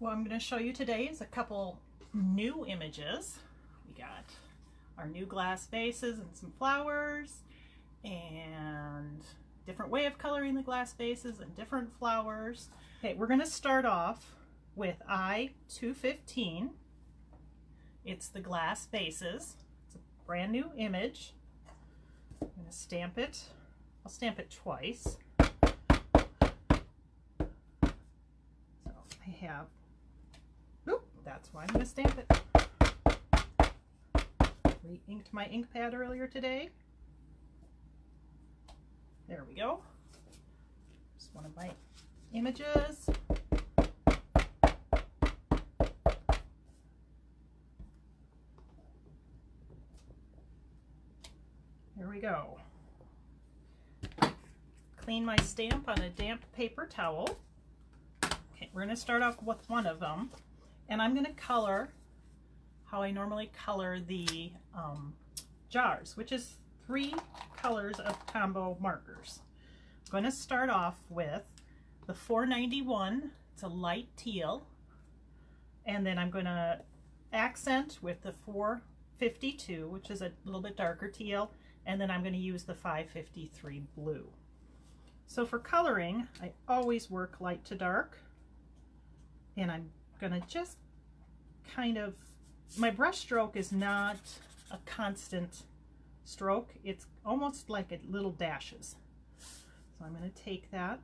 What I'm going to show you today is a couple new images. We got our new glass vases and some flowers, and different way of coloring the glass vases and different flowers. Okay, we're going to start off with I-215. It's the glass vases. It's a brand new image. I'm going to stamp it. I'll stamp it twice. So I have, oop, that's why I'm going to stamp it. Re-inked my ink pad earlier today. There we go. Just one of my images. There we go. Clean my stamp on a damp paper towel. Okay, we're going to start off with one of them, and I'm going to color how I normally color the jars, which is 3 colors of Tombow markers. I'm going to start off with the 491. It's a light teal, and then I'm going to accent with the 452, which is a little bit darker teal, and then I'm going to use the 553 blue. So for coloring, I always work light to dark, and I'm going to just kind of, my brush stroke is not a constant stroke, it's almost like it little dashes. So I'm going to take that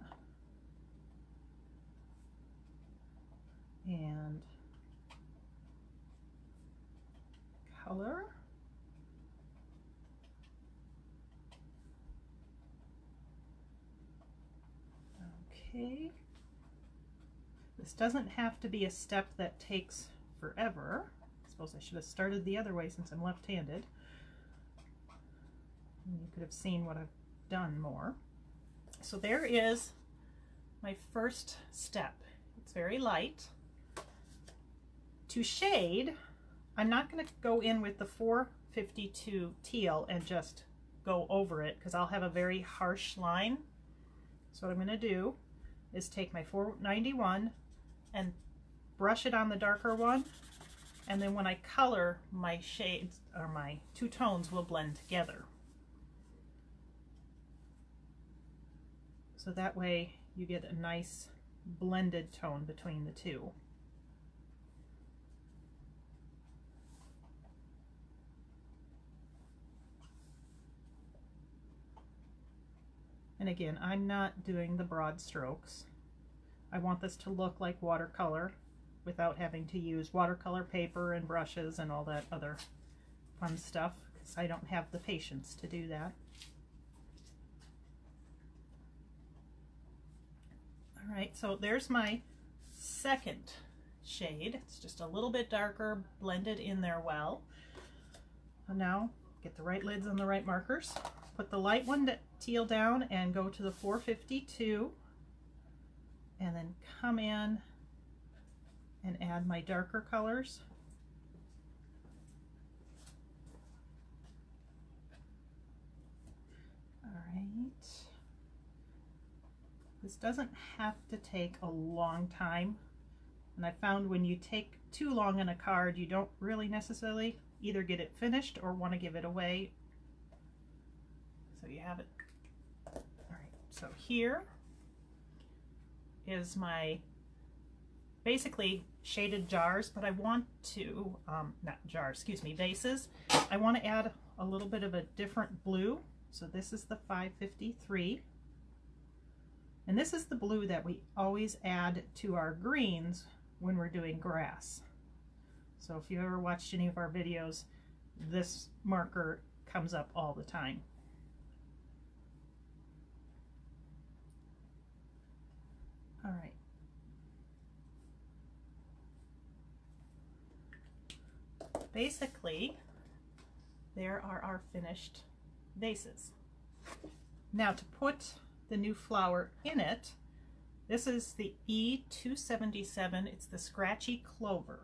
and color. Okay. This doesn't have to be a step that takes forever. I suppose I should have started the other way since I'm left-handed. You could have seen what I've done more. So there is my first step. It's very light. To shade, I'm not going to go in with the 452 teal and just go over it, because I'll have a very harsh line. So what I'm going to do is take my 491 and brush it on the darker one, and then when I color, my shades or my two tones will blend together. So that way you get a nice blended tone between the two. And again, I'm not doing the broad strokes. I want this to look like watercolor without having to use watercolor paper and brushes and all that other fun stuff, because I don't have the patience to do that. All right, so there's my second shade. It's just a little bit darker, blended in there well. And now get the right lids and the right markers. Put the light one teal down and go to the 452, and then come in and add my darker colors. All right. This doesn't have to take a long time, and I found when you take too long on a card, you don't really necessarily either get it finished or want to give it away. So you have it. All right, so here is my basically shaded jars, but I want to, not jars, excuse me, vases. I want to add a little bit of a different blue. So this is the 553. And this is the blue that we always add to our greens when we're doing grass. So if you ever watched any of our videos, this marker comes up all the time. All right. Basically, there are our finished vases. Now to put the new flower in it. This is the E277. It's the Scratchy Clover.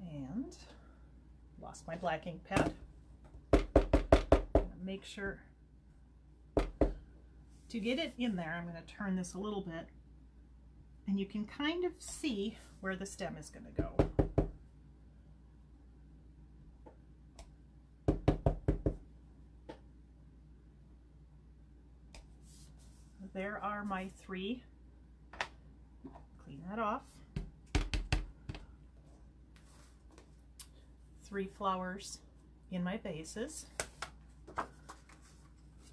And lost my black ink pad. Make sure to get it in there. I'm going to turn this a little bit and you can kind of see where the stem is going to go. There are my three. Clean that off. Three flowers in my vases.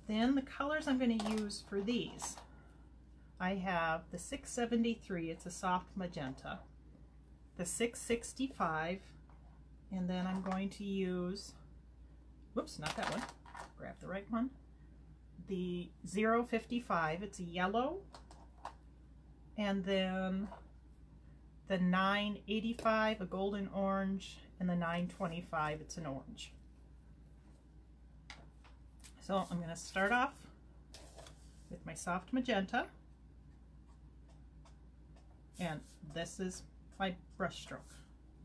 Then the colors I'm going to use for these. I have the 673, it's a soft magenta, the 665, and then I'm going to use, whoops, not that one, grab the right one, the 055, it's a yellow, and then the 985, a golden orange, and the 925, it's an orange. So I'm going to start off with my soft magenta. And this is my brush stroke.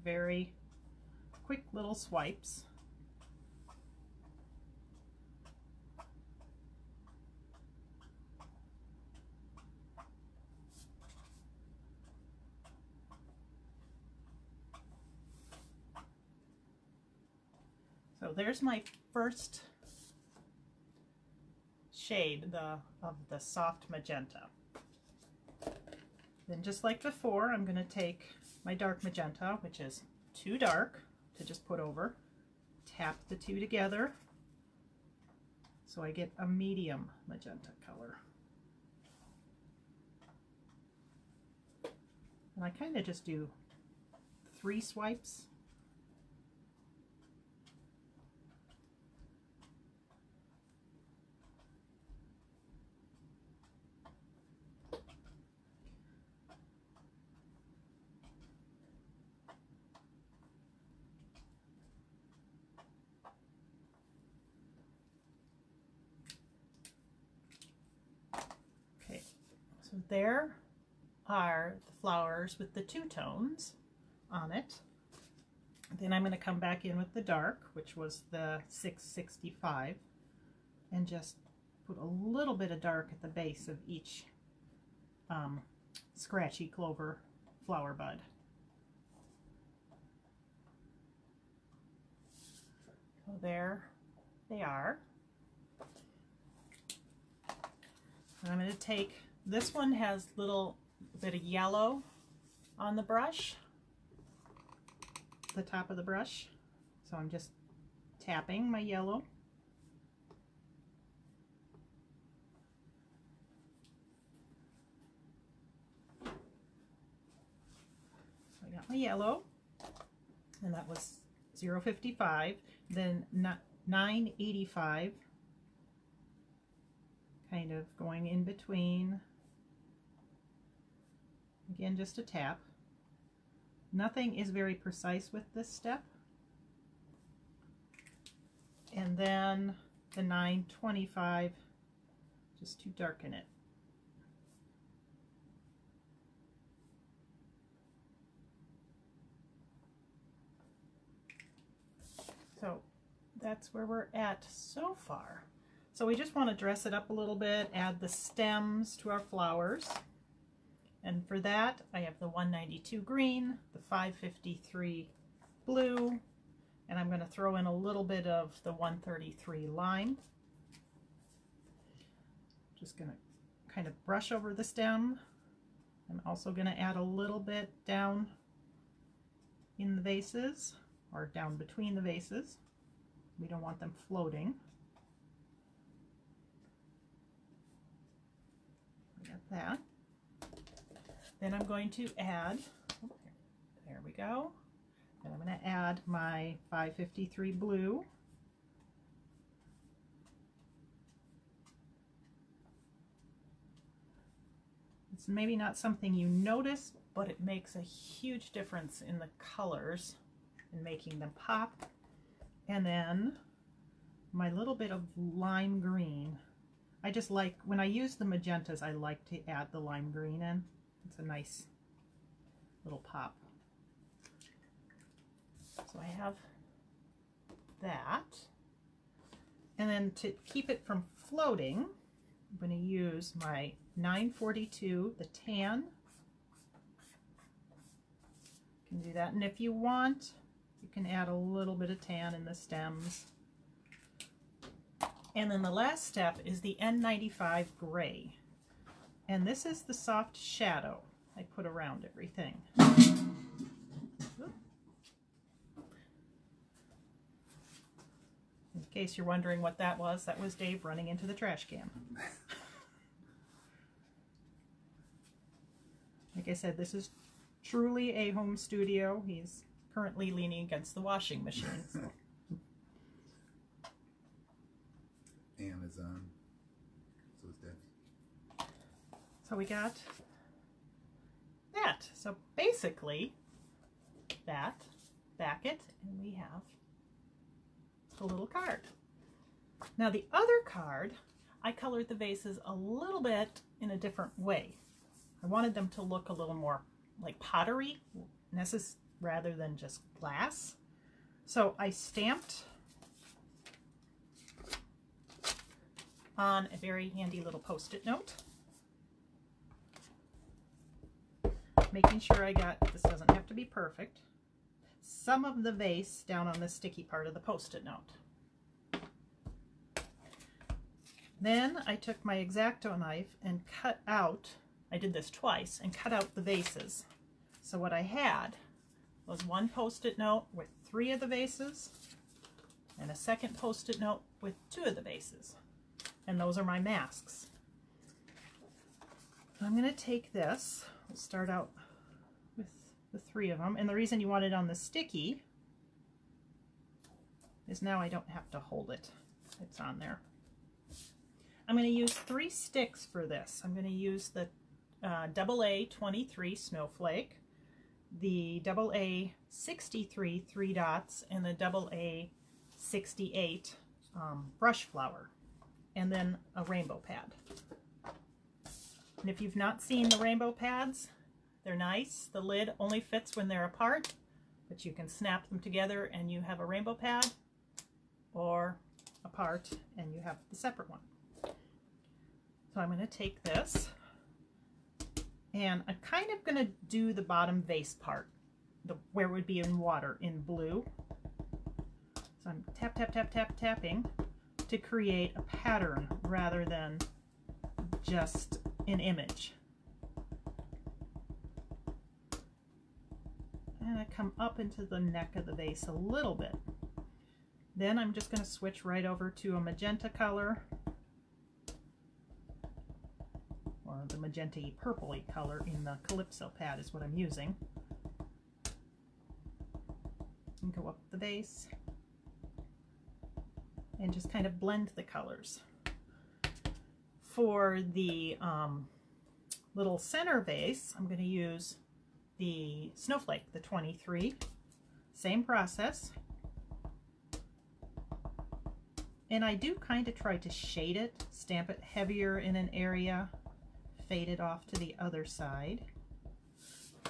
Very quick little swipes. So there's my first shade of the soft magenta. Then just like before, I'm going to take my dark magenta, which is too dark to just put over, tap the two together so I get a medium magenta color. And I kind of just do three swipes. So there are the flowers with the two tones on it. Then I'm going to come back in with the dark, which was the 665, and just put a little bit of dark at the base of each Scratchy Clover flower bud. So there they are. And I'm going to take this one has a little bit of yellow on the brush, the top of the brush. So I'm just tapping my yellow. So I got my yellow, and that was 055, then 985, kind of going in between. Again, just a tap. Nothing is very precise with this step. And then the 925, just to darken it. So that's where we're at so far. So we just want to dress it up a little bit, add the stems to our flowers. And for that, I have the 192 green, the 553 blue, and I'm going to throw in a little bit of the 133 lime. Just going to kind of brush over the stem. I'm also going to add a little bit down in the vases, or down between the vases. We don't want them floating. We got that. Then I'm going to add, there we go, and I'm going to add my 553 blue. It's maybe not something you notice, but it makes a huge difference in the colors and making them pop. And then my little bit of lime green. I just like, when I use the magentas, I like to add the lime green in. It's a nice little pop. So I have that. And then to keep it from floating, I'm going to use my 942, the tan, You can do that, and if you want, you can add a little bit of tan in the stems. And then the last step is the N95 gray, and this is the soft shadow I put around everything. In case you're wondering what that was Dave running into the trash can. Like I said, this is truly a home studio. He's currently leaning against the washing machine. So. Amazon. So it's dead. So we got that. So basically, that, back it, and we have the little card. Now the other card, I colored the vases a little bit in a different way. I wanted them to look a little more like pottery rather than just glass. So I stamped on a very handy little post-it note, making sure I got, this doesn't have to be perfect, some of the vase down on the sticky part of the post-it note. Then I took my X-Acto knife and cut out, I did this twice, and cut out the vases. So what I had was one post-it note with three of the vases and a second post-it note with two of the vases. And those are my masks. I'm going to take this, we'll start out with the three of them, and the reason you want it on the sticky is now I don't have to hold it, it's on there. I'm going to use three sticks for this. I'm going to use the AA23 snowflake, the AA63 three dots, and the AA68 brush flower, and then a rainbow pad. And if you've not seen the rainbow pads, they're nice. The lid only fits when they're apart, but you can snap them together and you have a rainbow pad, or apart and you have the separate one. So I'm going to take this, and I'm kind of going to do the bottom vase part, where it would be in water, in blue. So I'm tap, tap, tap, tap, tapping to create a pattern rather than just an image. And I come up into the neck of the vase a little bit. Then I'm just going to switch right over to a magenta color, or the magenta-y purpley color in the Calypso pad is what I'm using. And go up the vase and just kind of blend the colors. For the little center vase, I'm going to use the snowflake, the 23, same process. And I do kind of try to shade it, stamp it heavier in an area, fade it off to the other side.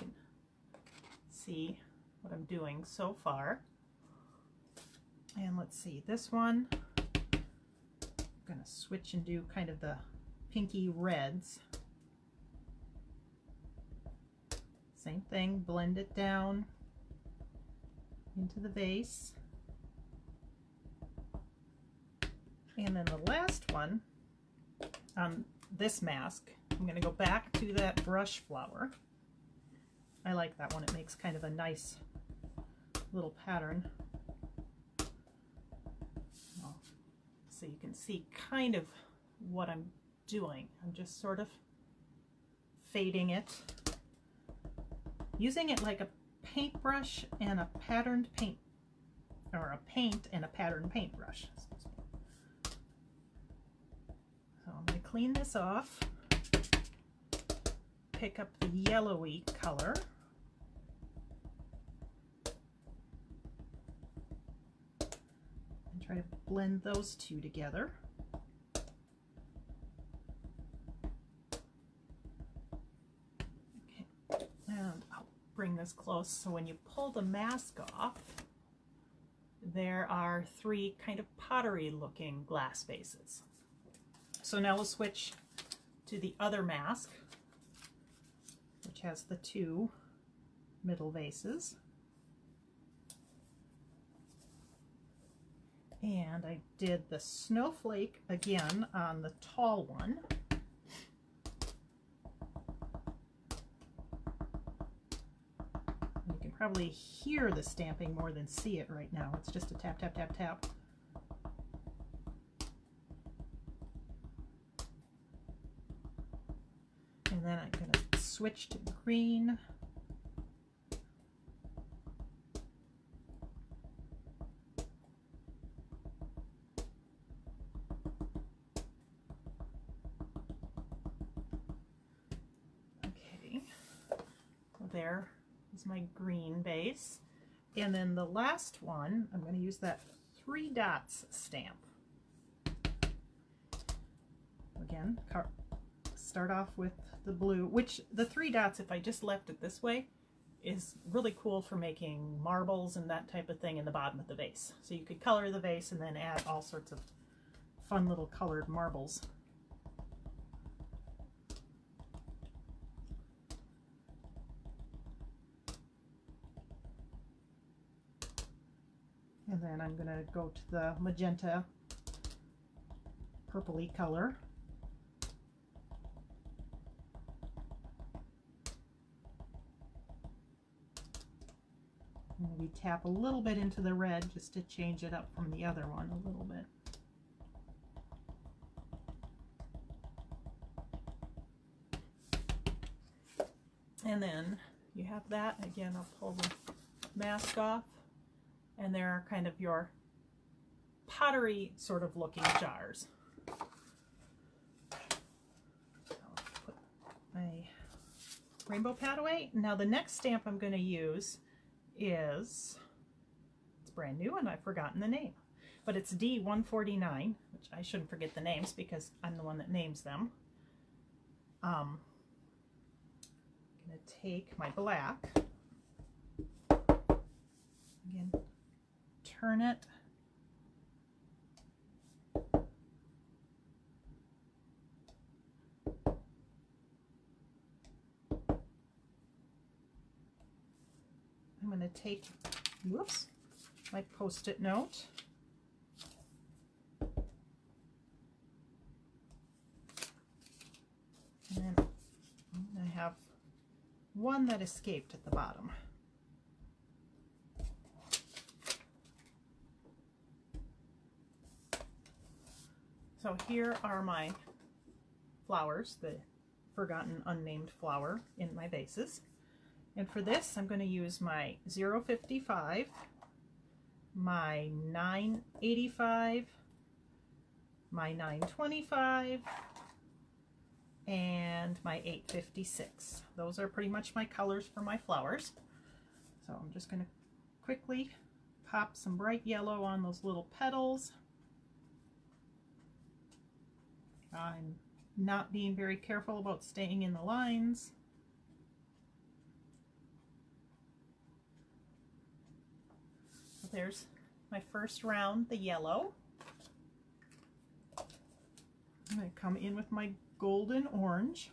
You can see what I'm doing so far. And let's see, this one, I'm going to switch and do kind of the pinky reds. Same thing, blend it down into the vase. And then the last one, on this mask, I'm going to go back to that brush flower. I like that one, it makes kind of a nice little pattern. So you can see kind of what I'm doing. I'm just sort of fading it, using it like a paintbrush and a patterned paint, or a paint and a patterned paintbrush. So I'm going to clean this off, pick up the yellowy color, try to blend those two together. Okay, and I'll bring this close so when you pull the mask off, there are three kind of pottery looking glass vases. So now we'll switch to the other mask, which has the two middle vases. And I did the snowflake again on the tall one. You can probably hear the stamping more than see it right now. It's just a tap, tap, tap, tap. And then I'm going to switch to green. There is my green base. And then the last one, I'm going to use that three dots stamp. Again, start off with the blue, which the three dots, if I just left it this way, is really cool for making marbles and that type of thing in the bottom of the vase. So you could color the vase and then add all sorts of fun little colored marbles. And then I'm going to go to the magenta purpley color. Maybe tap a little bit into the red just to change it up from the other one a little bit. And then you have that. Again, I'll pull the mask off. And there are kind of your pottery sort of looking jars. I'll put my rainbow pad away. Now the next stamp I'm going to use is, it's brand new and I've forgotten the name, but it's D149, which I shouldn't forget the names because I'm the one that names them. I'm going to take my black, again, turn it, I'm going to take, whoops, my post-it note, and then I have one that escaped at the bottom. So here are my flowers, the forgotten unnamed flower in my vases. And for this, I'm going to use my 055, my 985, my 925, and my 856. Those are pretty much my colors for my flowers. So I'm just going to quickly pop some bright yellow on those little petals. I'm not being very careful about staying in the lines. So there's my first round, the yellow. I'm going to come in with my golden orange.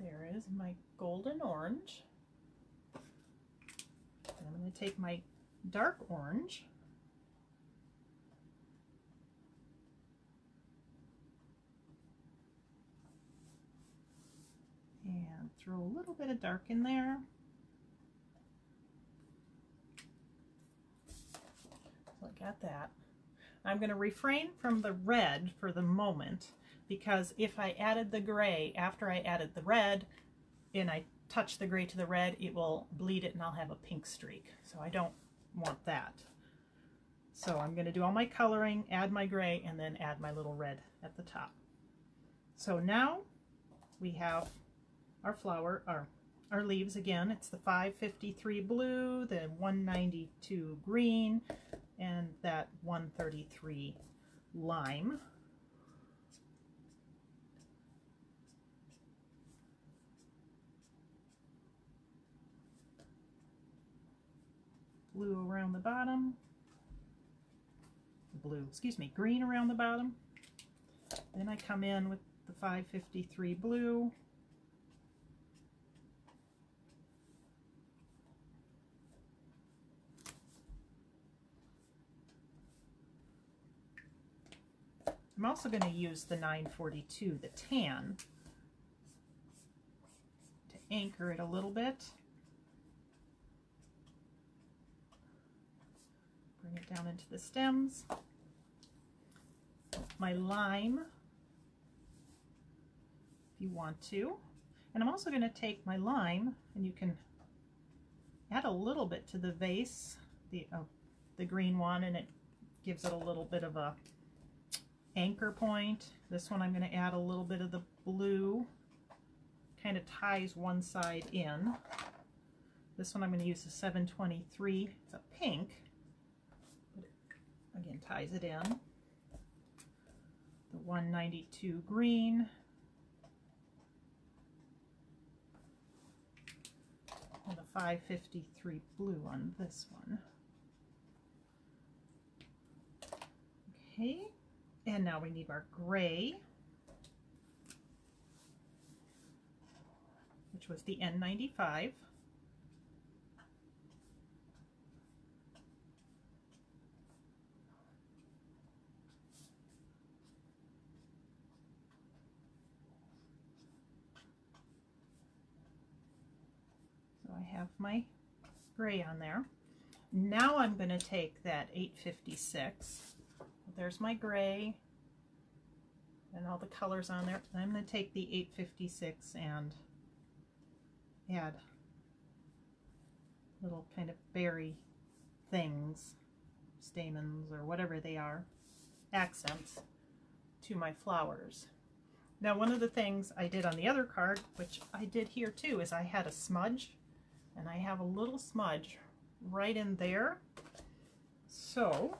There is my golden orange. And I'm going to take my dark orange. And throw a little bit of dark in there. So I got that. I'm going to refrain from the red for the moment, because if I added the gray after I added the red and I touch the gray to the red, it will bleed it and I'll have a pink streak. So I don't want that. So I'm going to do all my coloring, add my gray, and then add my little red at the top. So now we have our flower, our leaves again. It's the 553 blue, the 192 green, and that 133 lime. blue around the bottom, green around the bottom. Then I come in with the 553 blue. I'm also going to use the 942, the tan, to anchor it a little bit. Bring it down into the stems. My lime, if you want to. And I'm also going to take my lime, and you can add a little bit to the vase, the green one, and it gives it a little bit of a anchor point. This one I'm going to add a little bit of the blue, kind of ties one side in. This one I'm going to use a 723, it's a pink, but it, again, ties it in. The 192 green, and the 553 blue on this one. Okay. And now we need our gray, which was the N95. So I have my gray on there. Now I'm going to take that 856. There's my gray and all the colors on there. I'm going to take the 856 and add little kind of berry things, stamens or whatever they are, accents to my flowers. Now one of the things I did on the other card, which I did here too, is I had a smudge, and I have a little smudge right in there. So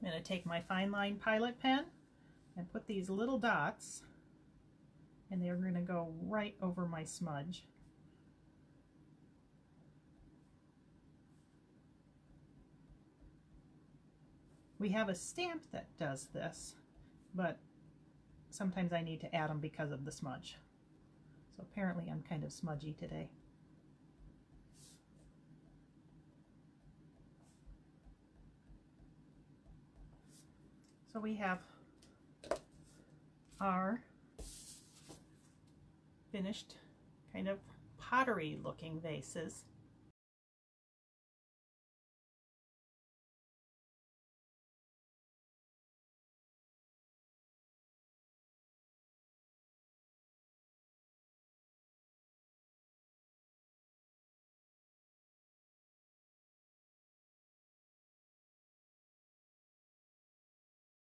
I'm going to take my fine line pilot pen and put these little dots, and they're going to go right over my smudge. We have a stamp that does this, but sometimes I need to add them because of the smudge. So apparently I'm kind of smudgy today. So we have our finished kind of pottery looking vases.